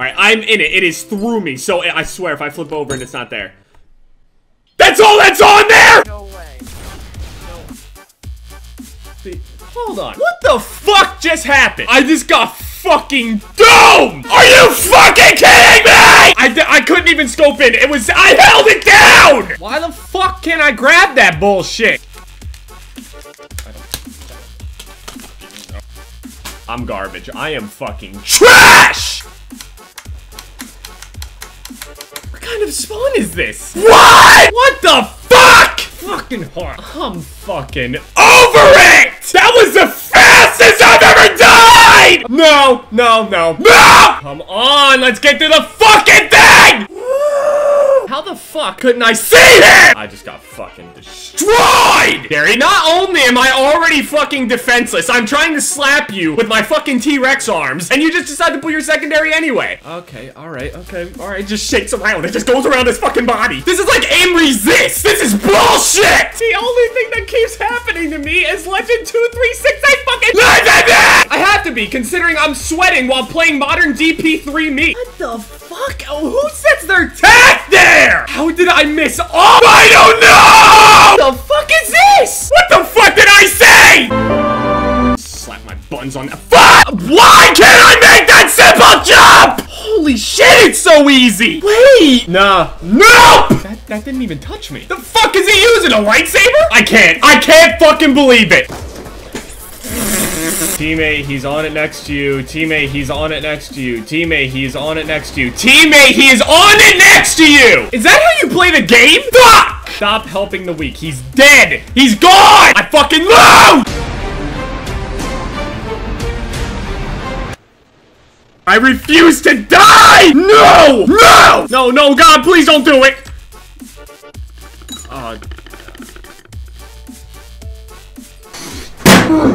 Alright, I'm in it. It is through me. So I swear if I flip over and it's not there. That's all that's on there! No way. No. Hold on. What the fuck just happened? I just got fucking doomed! Are you fucking kidding me?! I couldn't even scope in. It was- I held it down! Why the fuck can't I grab that bullshit? I'm garbage. I am fucking trash! What kind of spawn is this? What?! What the fuck?! Fucking hard. I'm fucking over it! That was the fastest I've ever died! No, no, no, no! Come on, let's get through the fucking thing! How the fuck couldn't I see him? I just got fucking destroyed! Gary, not only am I already fucking defenseless, I'm trying to slap you with my fucking T-Rex arms, and you just decide to pull your secondary anyway. Okay, alright, just shakes around. It just goes around his fucking body. This is like aim resist! This is bullshit! The only thing that keeps happening to me is Legend 236, I fucking- I have to be, considering I'm sweating while playing modern DP3 me. What the fuck? Oh, who sets their tactics? How did I miss all? I don't know! What the fuck is this? What the fuck did I say? Slap my buns on the fuck! Why can't I make that simple jump? Holy shit, it's so easy! Wait! Nah. Nope! That didn't even touch me. The fuck is he using? A lightsaber? I can't fucking believe it! Teammate, he's on it next to you. Teammate, he's on it next to you. Teammate, he's on it next to you. Teammate, he is on it next to you! Is that how you play the game? Fuck! Stop helping the weak. He's dead! He's gone! I fucking lose! I refuse to die! No! No! No, no, God, please don't do it!